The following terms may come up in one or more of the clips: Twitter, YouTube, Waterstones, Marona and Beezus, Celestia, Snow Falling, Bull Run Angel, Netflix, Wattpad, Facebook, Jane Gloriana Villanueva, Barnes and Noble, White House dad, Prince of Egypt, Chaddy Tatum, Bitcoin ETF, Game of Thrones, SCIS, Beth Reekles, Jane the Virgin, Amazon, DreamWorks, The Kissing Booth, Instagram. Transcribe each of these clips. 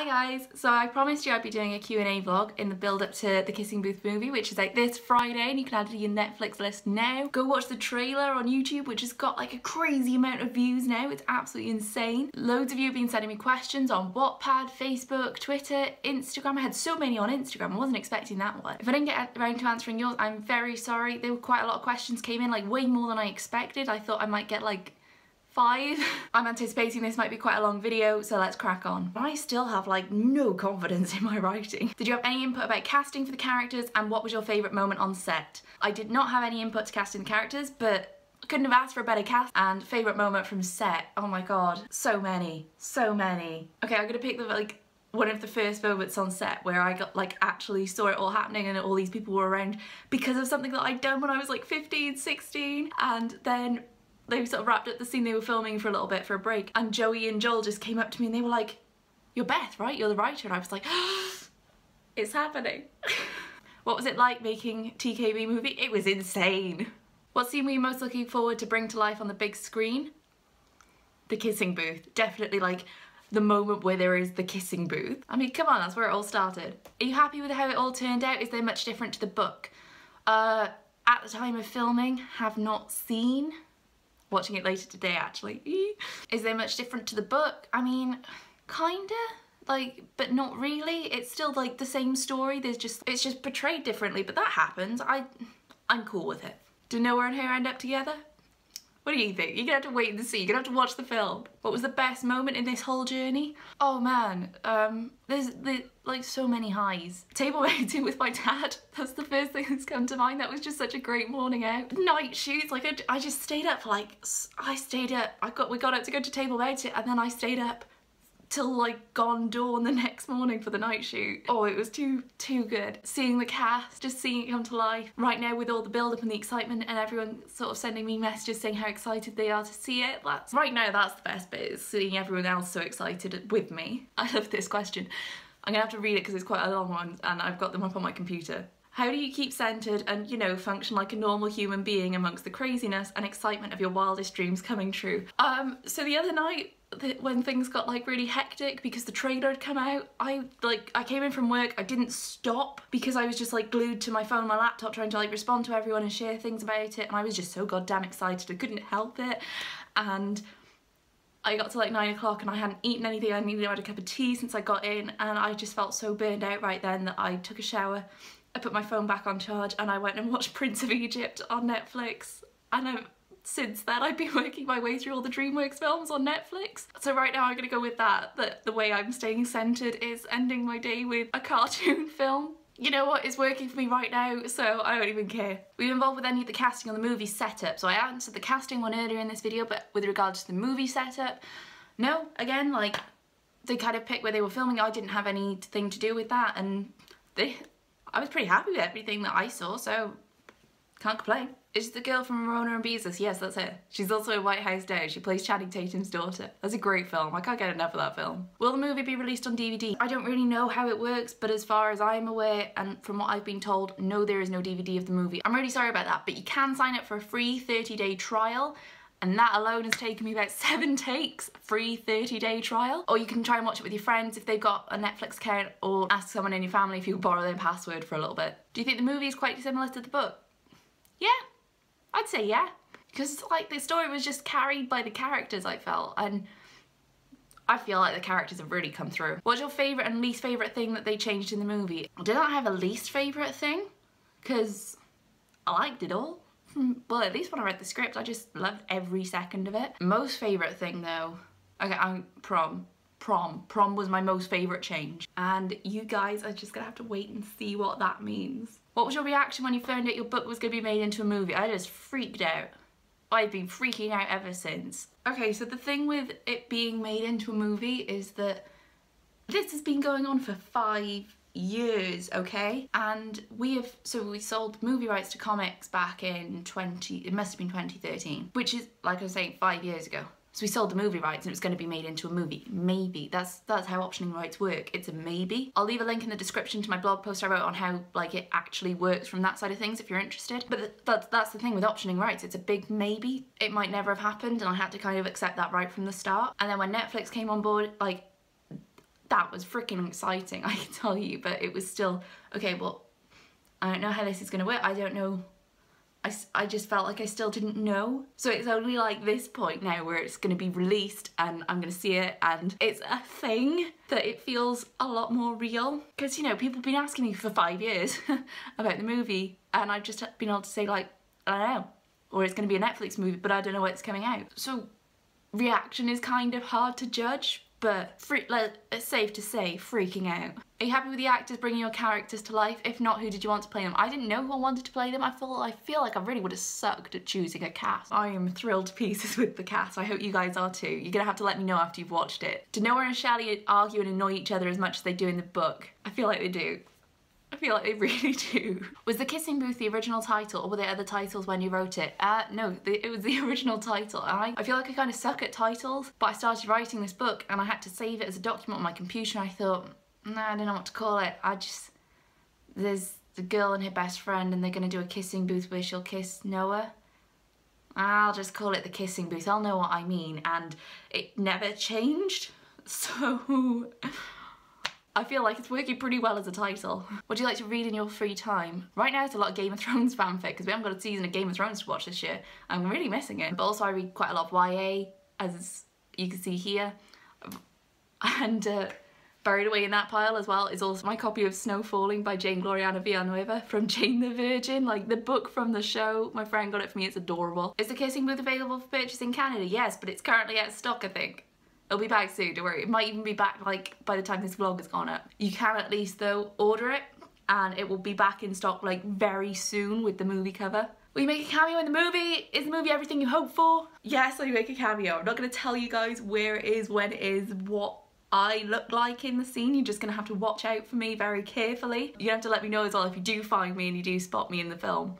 Hi guys, so I promised you I'd be doing a Q&A vlog in the build up to The Kissing Booth movie, which is like this Friday, and you can add it to your Netflix list now. Go watch the trailer on YouTube, which has got like a crazy amount of views now. It's absolutely insane. Loads of you have been sending me questions on Wattpad, Facebook, Twitter, Instagram. I had so many on Instagram, I wasn't expecting that one. If I didn't get around to answering yours, I'm very sorry. There were quite a lot of questions came in, like way more than I expected. I thought I might get like 5. I'm anticipating this might be quite a long video, so let's crack on. I still have like no confidence in my writing. Did you have any input about casting for the characters, and what was your favourite moment on set? I did not have any input to casting the characters, but I couldn't have asked for a better cast. And favourite moment from set, oh my god, so many, so many. Okay, I'm gonna pick the like one of the first moments on set where I got like actually saw it all happening and all these people were around because of something that I'd done when I was like 15, 16, and then they sort of wrapped up the scene they were filming for a little bit for a break, and Joey and Joel just came up to me and they were like, "You're Beth, right? You're the writer." And I was like, it's happening. What was it like making TKB movie? It was insane. What scene were you most looking forward to bring to life on the big screen? The kissing booth. Definitely like the moment where there is the kissing booth. I mean, come on, that's where it all started. Are you happy with how it all turned out? Is there much different to the book? At the time of filming, have not seen. Watching it later today actually. Is there much different to the book? I mean, kinda, like, but not really. It's still like the same story, it's just portrayed differently, but that happens. I'm cool with it. Do Noah and her end up together? What do you think? You're gonna have to wait and see, you're gonna have to watch the film. What was the best moment in this whole journey? Oh man, there's like so many highs. Table waiting with my dad, that's the first thing that's come to mind. That was just such a great morning out. Night shoots, like I just stayed up for like, we got up to go to table waiting and then I stayed up till like gone dawn the next morning for the night shoot. Oh, it was too good. Seeing the cast, just seeing it come to life. Right now with all the build up and the excitement and everyone sort of sending me messages saying how excited they are to see it, right now that's the best bit, is seeing everyone else so excited with me. I love this question. I'm gonna have to read it because it's quite a long one and I've got them up on my computer. How do you keep centered and, you know, function like a normal human being amongst the craziness and excitement of your wildest dreams coming true? So the other night, when things got like really hectic because the trailer had come out, I came in from work, I didn't stop because I was just like glued to my phone and my laptop trying to like respond to everyone and share things about it, and I was just so goddamn excited I couldn't help it. And I got to like 9 o'clock and I hadn't eaten anything, I needed to have a cup of tea since I got in, and I just felt so burned out right then that I took a shower, I put my phone back on charge and I went and watched Prince of Egypt on Netflix, and since then I've been working my way through all the DreamWorks films on Netflix. So right now I'm gonna go with that the way I'm staying centered is ending my day with a cartoon film. You know what, it's working for me right now, so I don't even care. Were you involved with any of the casting on the movie setup? So I answered the casting one earlier in this video, but with regards to the movie setup, no, again, like, they kind of picked where they were filming, I didn't have anything to do with that, and I was pretty happy with everything that I saw, so can't complain. Is the girl from Marona and Beezus? Yes, that's her. She's also in White House Dad. She plays Chaddy Tatum's daughter. That's a great film. I can't get enough of that film. Will the movie be released on DVD? I don't really know how it works, but as far as I'm aware and from what I've been told, no, there is no DVD of the movie. I'm really sorry about that, but you can sign up for a free 30-day trial, and that alone has taken me about 7 takes, free 30-day trial. Or you can try and watch it with your friends if they've got a Netflix account, or ask someone in your family if you can borrow their password for a little bit. Do you think the movie is quite similar to the book? Yeah, I'd say yeah, because like the story was just carried by the characters, I felt, and I feel like the characters have really come through. What's your favourite and least favourite thing that they changed in the movie? Did I have a least favourite thing? Because I liked it all. Well, at least when I read the script, I just loved every second of it. Most favourite thing though, okay, prom was my most favourite change, and you guys are just gonna have to wait and see what that means. What was your reaction when you found out your book was gonna be made into a movie? I just freaked out. I've been freaking out ever since. Okay, so the thing with it being made into a movie is that this has been going on for 5 years, okay? And we sold movie rights to comics back in it must have been 2013, which is, like I was saying, 5 years ago. So we sold the movie rights and it was going to be made into a movie. Maybe. That's how optioning rights work. It's a maybe. I'll leave a link in the description to my blog post I wrote on how like it actually works from that side of things if you're interested. But that's the thing with optioning rights. It's a big maybe. It might never have happened, and I had to kind of accept that right from the start. And then when Netflix came on board, like that was freaking exciting, I can tell you, but it was still, okay, well, I don't know how this is going to work, I don't know, I just felt like I still didn't know. So it's only like this point now where it's going to be released and I'm going to see it and it's a thing, that it feels a lot more real. Because, you know, people have been asking me for 5 years about the movie and I've just been able to say, like, I don't know, or it's going to be a Netflix movie, but I don't know when it's coming out. So reaction is kind of hard to judge, but it's safe to say, freaking out. Are you happy with the actors bringing your characters to life? If not, who did you want to play them? I didn't know who I wanted to play them. I feel like I really would have sucked at choosing a cast. I am thrilled to pieces with the cast. I hope you guys are too. You're gonna have to let me know after you've watched it. Do Noah and Chaddy argue and annoy each other as much as they do in the book? I feel like they do. I feel like they really do. Was The Kissing Booth the original title or were there other titles when you wrote it? No, it was the original title. I feel like I kind of suck at titles, but I started writing this book and I had to save it as a document on my computer and I thought, nah, I don't know what to call it. There's the girl and her best friend and they're gonna do a kissing booth where she'll kiss Noah. I'll just call it The Kissing Booth, I'll know what I mean. And it never changed, so... I feel like it's working pretty well as a title. What do you like to read in your free time? Right now it's a lot of Game of Thrones fanfic because we haven't got a season of Game of Thrones to watch this year. I'm really missing it. But also I read quite a lot of YA, as you can see here. And buried away in that pile as well is also my copy of Snow Falling by Jane Gloriana Villanueva from Jane the Virgin, like the book from the show. My friend got it for me, it's adorable. Is The Kissing Booth available for purchase in Canada? Yes, but it's currently out of stock, I think. It'll be back soon, don't worry. It might even be back like by the time this vlog has gone up. You can at least though order it and it will be back in stock like very soon with the movie cover. Will you make a cameo in the movie? Is the movie everything you hope for? Yes, I make a cameo. I'm not gonna tell you guys where it is, when it is, what I look like in the scene. You're just gonna have to watch out for me very carefully. You're gonna have to let me know as well if you do find me and you do spot me in the film.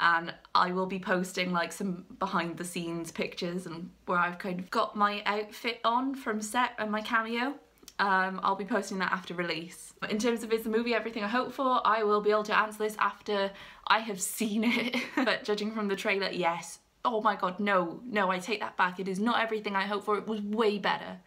And I will be posting like some behind the scenes pictures and where I've kind of got my outfit on from set and my cameo. I'll be posting that after release. But in terms of is the movie everything I hope for, I will be able to answer this after I have seen it. But judging from the trailer, yes. Oh my god, no, I take that back. It is not everything I hope for, it was way better.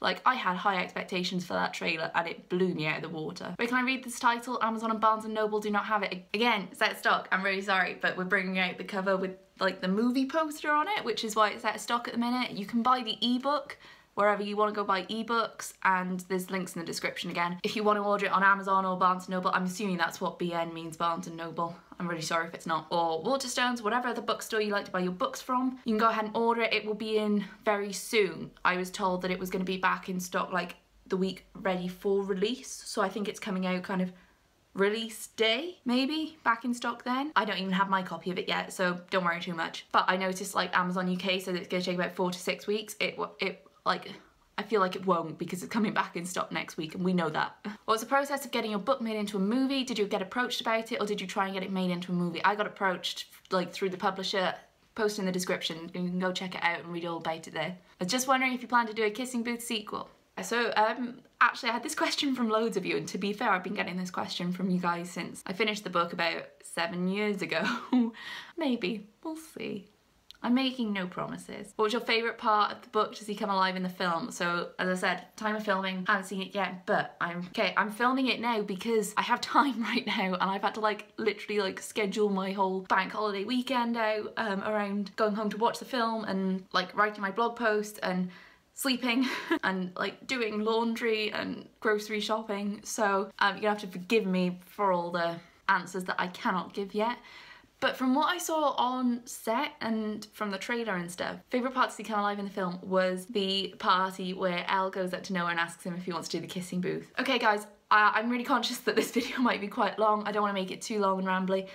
Like, I had high expectations for that trailer and it blew me out of the water. Where can I read this title? Amazon and Barnes and Noble do not have it. Again, it's out of stock. I'm really sorry, but we're bringing out the cover with like the movie poster on it, which is why it's out of stock at the minute. You can buy the ebook wherever you want to go buy ebooks, and there's links in the description again. If you want to order it on Amazon or Barnes and Noble, I'm assuming that's what BN means, Barnes and Noble. I'm really sorry if it's not. Or Waterstones, whatever other bookstore you like to buy your books from. You can go ahead and order it. It will be in very soon. I was told that it was going to be back in stock like the week ready for release. So I think it's coming out kind of release day, maybe, back in stock then. I don't even have my copy of it yet, so don't worry too much. But I noticed like Amazon UK said it's going to take about 4 to 6 weeks. Like, I feel like it won't because it's coming back in stock next week and we know that. What was the process of getting your book made into a movie? Did you get approached about it or did you try and get it made into a movie? I got approached like through the publisher. Post in the description, you can go check it out and read all about it there. I was just wondering if you plan to do a Kissing Booth sequel. So actually I had this question from loads of you, and to be fair I've been getting this question from you guys since I finished the book about 7 years ago. Maybe, we'll see. I'm making no promises. What was your favourite part of the book? Does he come alive in the film? So, as I said, time of filming, haven't seen it yet, but I'm filming it now because I have time right now and I've had to like literally like schedule my whole bank holiday weekend out around going home to watch the film and like writing my blog post and sleeping and like doing laundry and grocery shopping. So you're gonna have to forgive me for all the answers that I cannot give yet. But from what I saw on set and from the trailer and stuff, favourite part to see come alive in the film was the party where Elle goes up to Noah and asks him if he wants to do the kissing booth. Okay guys, I'm really conscious that this video might be quite long. I don't want to make it too long and rambly.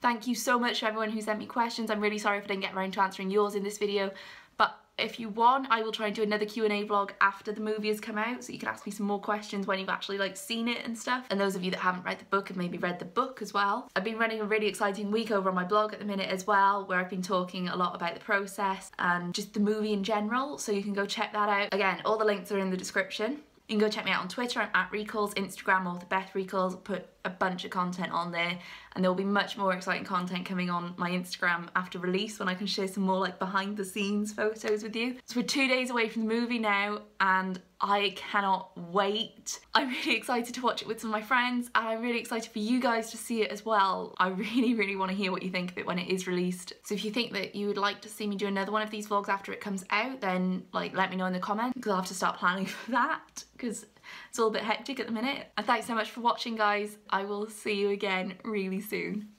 Thank you so much to everyone who sent me questions. I'm really sorry if I didn't get around to answering yours in this video. But if you want, I will try and do another Q&A vlog after the movie has come out, so you can ask me some more questions when you've actually like seen it and stuff. And those of you that haven't read the book have maybe read the book as well. I've been running a really exciting week over on my blog at the minute as well, where I've been talking a lot about the process and just the movie in general, so you can go check that out. Again, all the links are in the description. You can go check me out on Twitter, I'm @Reekles, Instagram, author Beth Reekles, put a bunch of content on there, and there will be much more exciting content coming on my Instagram after release when I can share some more like behind the scenes photos with you. So we're 2 days away from the movie now and I cannot wait. I'm really excited to watch it with some of my friends and I'm really excited for you guys to see it as well. I really want to hear what you think of it when it is released. So if you think that you would like to see me do another one of these vlogs after it comes out, then like let me know in the comments because I'll have to start planning for that because it's all a bit hectic at the minute. And thanks so much for watching guys. I will see you again really soon.